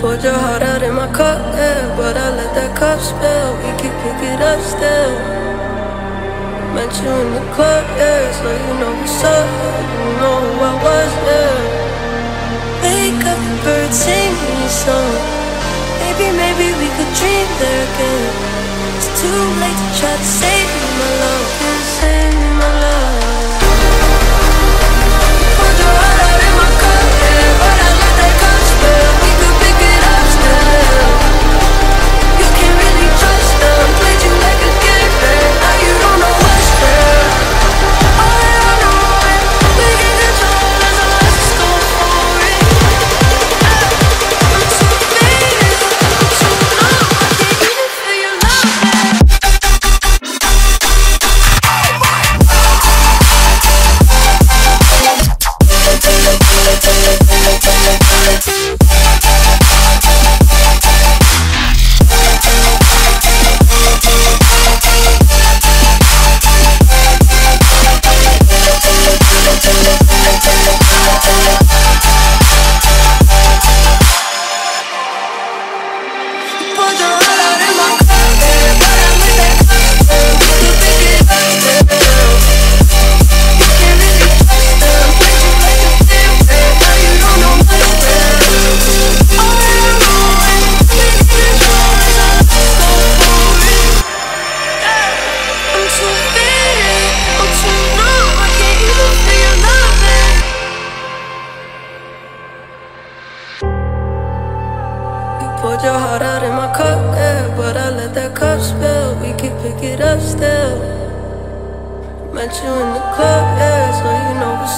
Poured your heart out in my cocktail, but I let that cup spill. We could kick it up still. Met you in the club, yeah, so you know what's up. You know who I was, yeah. Wake up, the birds sing me a song. Maybe we could dream there again. It's too late to try to save me, my love. Save me, my love. Poured your heart out in my cup, yeah, but I let that cup spill. We could pick it up still. You can't really trust them. Played you like a game, man. Now you don't know what's fair. All I wanna want, we can control. There's a lot that's going for it. I'm too faded, I'm too low. I can't even feel your love, man. Met you in the club, yeah, so you know what's